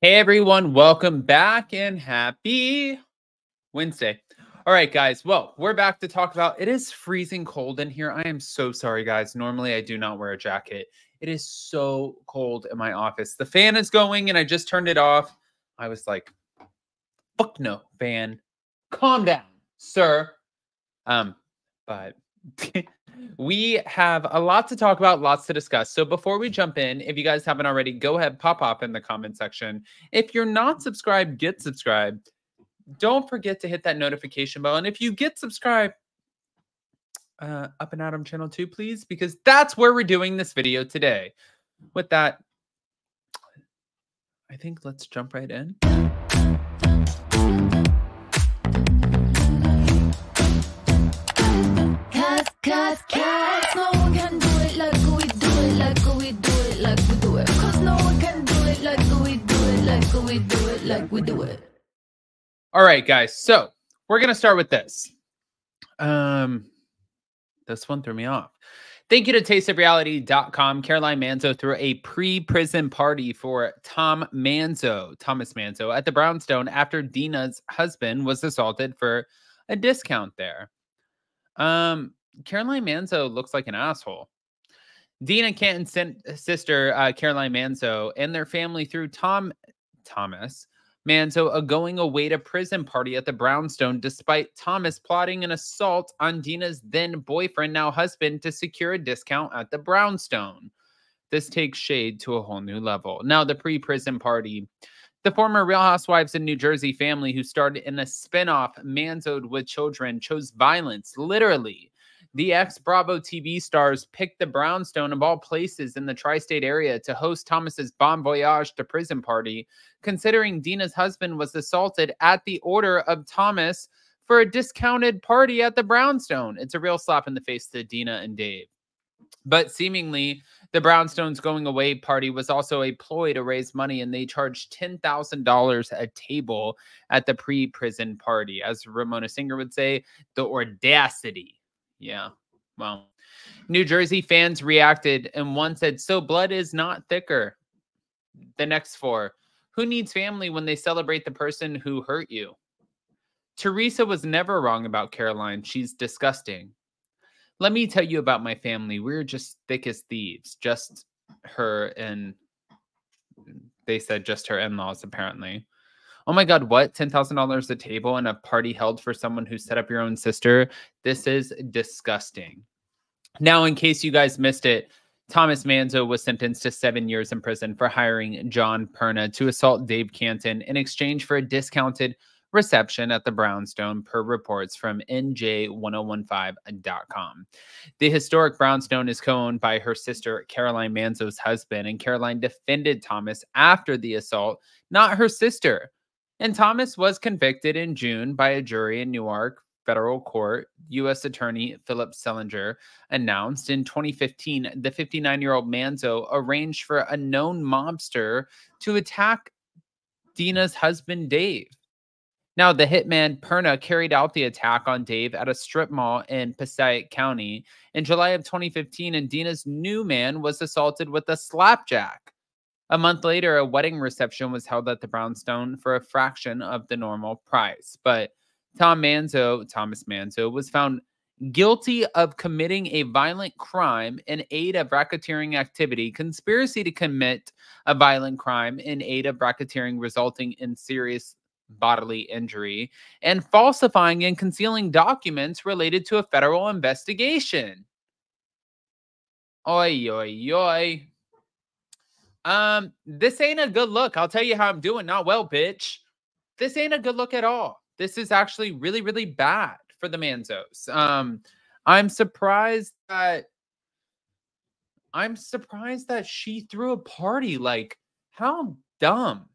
Hey everyone, welcome back and happy Wednesday. All right guys, well, we're back to talk about, it is freezing cold in here. I am so sorry guys, normally I do not wear a jacket. It is so cold in my office. The fan is going and I just turned it off. I was like, fuck no, fan, calm down, sir. But we have a lot to talk about, lots to discuss. So before we jump in, if you guys haven't already, go ahead, pop off in the comment section. If you're not subscribed, get subscribed. Don't forget to hit that notification bell. And if you get subscribed, Up And Adam channel too, please, because that's where we're doing this video today. With that, I think let's jump right in. Cats, no one can do it like we do it, like we do it, like we do it. Cause no one can do it like we do it, like we do it, like we do it. All right, guys. So we're gonna start with this. This one threw me off. Thank you to TasteOfReality.com. Caroline Manzo threw a pre-prison party for Thomas Manzo, at the Brownstone after Dina's husband was assaulted for a discount there. Caroline Manzo looks like an asshole. Dina Canton sent sister Caroline Manzo and their family through Thomas Manzo a going away to prison party at the Brownstone despite Thomas plotting an assault on Dina's then boyfriend, now husband, to secure a discount at the Brownstone. This takes shade to a whole new level. Now the pre-prison party. The former Real Housewives of New Jersey family who starred in a spinoff, Manzoed with Children, chose violence, literally. The ex-Bravo TV stars picked the Brownstone of all places in the tri-state area to host Thomas's bon voyage to prison party, considering Dina's husband was assaulted at the order of Thomas for a discounted party at the Brownstone. It's a real slap in the face to Dina and Dave. But seemingly, the Brownstone's going away party was also a ploy to raise money, and they charged $10,000 a table at the pre-prison party. As Ramona Singer would say, the audacity. Yeah, well, New Jersey fans reacted and one said, so blood is not thicker. The next four, who needs family when they celebrate the person who hurt you? Teresa was never wrong about Caroline. She's disgusting. Let me tell you about my family. We're just thick as thieves. Just her and they said just her in-laws, apparently. Oh my God, what? $10,000 a table and a party held for someone who set up your own sister? This is disgusting. Now, in case you guys missed it, Thomas Manzo was sentenced to 7 years in prison for hiring John Perna to assault Dave Canton in exchange for a discounted reception at the Brownstone, per reports from NJ1015.com. The historic Brownstone is co-owned by her sister Caroline Manzo's husband, and Caroline defended Thomas after the assault, not her sister. And Thomas was convicted in June by a jury in Newark federal court. U.S. Attorney Philip Sellinger announced in 2015, the 59-year-old Manzo arranged for a known mobster to attack Dina's husband, Dave. Now, the hitman Perna carried out the attack on Dave at a strip mall in Passaic County in July of 2015, and Dina's new man was assaulted with a slapjack. A month later, a wedding reception was held at the Brownstone for a fraction of the normal price. But Thomas Manzo, was found guilty of committing a violent crime in aid of racketeering activity, conspiracy to commit a violent crime in aid of racketeering resulting in serious bodily injury, and falsifying and concealing documents related to a federal investigation. Oy, oy, oy. This ain't a good look. I'll tell you how I'm doing. Not well, bitch. This ain't a good look at all. This is actually really, really bad for the Manzos. I'm surprised that she threw a party. Like, how dumb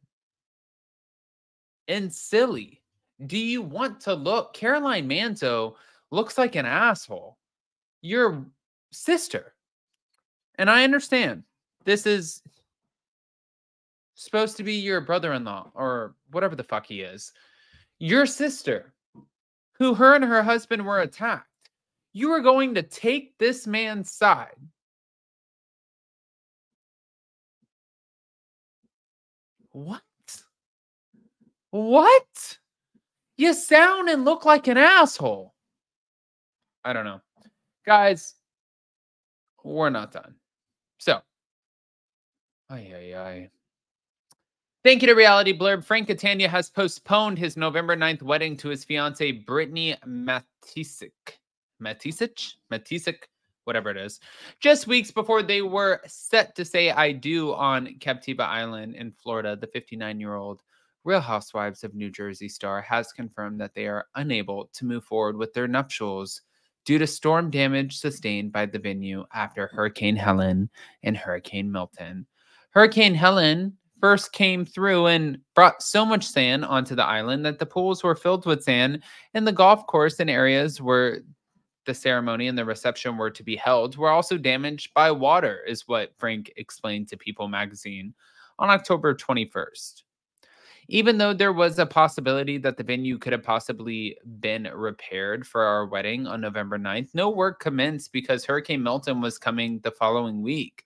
and silly do you want to look? Caroline Manzo looks like an asshole. Your sister. And I understand this is supposed to be your brother-in-law or whatever the fuck he is. Your sister, who her and her husband were attacked. You are going to take this man's side. What? What? You sound and look like an asshole. I don't know. Guys, we're not done. So, thank you to Reality Blurb. Frank Catania has postponed his November 9th wedding to his fiancee, Brittany Matisic, whatever it is, just weeks before they were set to say I do on Captiva Island in Florida. The 59-year-old Real Housewives of New Jersey star has confirmed that they are unable to move forward with their nuptials due to storm damage sustained by the venue after Hurricane Helen and Hurricane Milton. Hurricane Helen first came through and brought so much sand onto the island that the pools were filled with sand, and the golf course and areas where the ceremony and the reception were to be held were also damaged by water, is what Frank explained to People magazine on October 21st. Even though there was a possibility that the venue could have possibly been repaired for our wedding on November 9th, no work commenced because Hurricane Milton was coming the following week.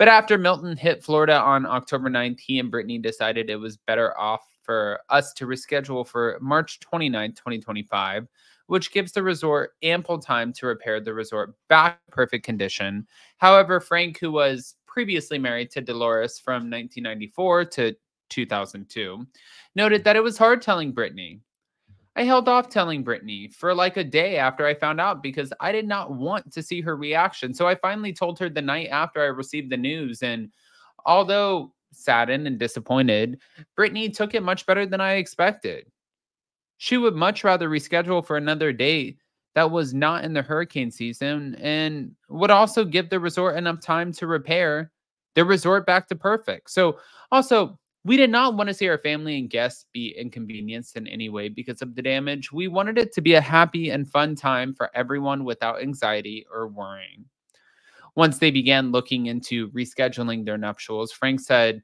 But after Milton hit Florida on October 9th, he and Brittany decided it was better off for us to reschedule for March 29th, 2025, which gives the resort ample time to repair the resort back to perfect condition. However, Frank, who was previously married to Dolores from 1994 to 2002, noted that it was hard telling Brittany. I held off telling Brittany for like a day after I found out because I did not want to see her reaction. So I finally told her the night after I received the news. And although saddened and disappointed, Brittany took it much better than I expected. She would much rather reschedule for another date that was not in the hurricane season and would also give the resort enough time to repair the resort back to perfect. So also, we did not want to see our family and guests be inconvenienced in any way because of the damage. We wanted it to be a happy and fun time for everyone without anxiety or worrying. Once they began looking into rescheduling their nuptials, Frank said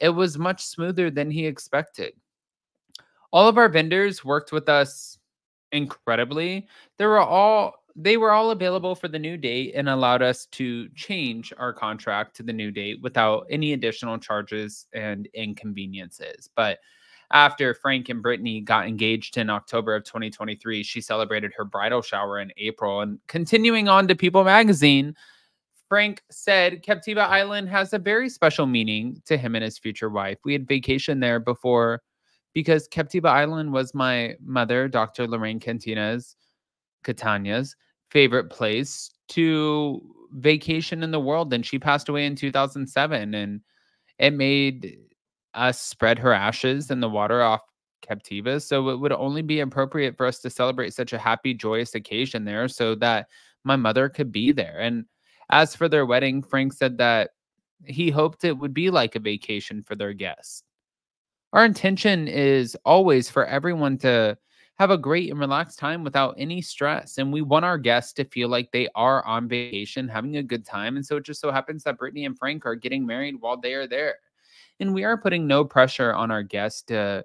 it was much smoother than he expected. All of our vendors worked with us incredibly. They were all available for the new date and allowed us to change our contract to the new date without any additional charges and inconveniences. But after Frank and Brittany got engaged in October of 2023, she celebrated her bridal shower in April. And continuing on to People magazine, Frank said, Captiva Island has a very special meaning to him and his future wife. We had vacationed there before because Captiva Island was my mother, Dr. Lorraine Catania's favorite place to vacation in the world, and she passed away in 2007, and it made us spread her ashes in the water off Captiva. So it would only be appropriate for us to celebrate such a happy, joyous occasion there so that my mother could be there. And as for their wedding, Frank said that he hoped it would be like a vacation for their guests. Our intention is always for everyone to have a great and relaxed time without any stress. And we want our guests to feel like they are on vacation, having a good time. And so it just so happens that Brittany and Frank are getting married while they are there. And we are putting no pressure on our guests to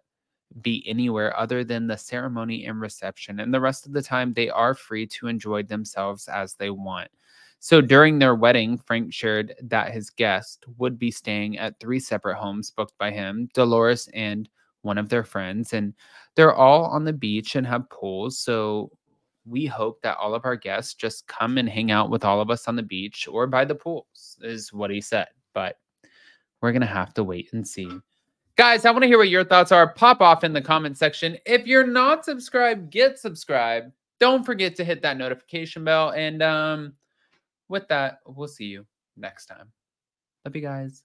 be anywhere other than the ceremony and reception. And the rest of the time, they are free to enjoy themselves as they want. So during their wedding, Frank shared that his guest would be staying at 3 separate homes booked by him, Dolores, and one of their friends, and they're all on the beach and have pools. So we hope that all of our guests just come and hang out with all of us on the beach or by the pools, is what he said. But we're going to have to wait and see. Guys, I want to hear what your thoughts are. Pop off in the comment section. If you're not subscribed, get subscribed. Don't forget to hit that notification bell. And with that, we'll see you next time. Love you guys.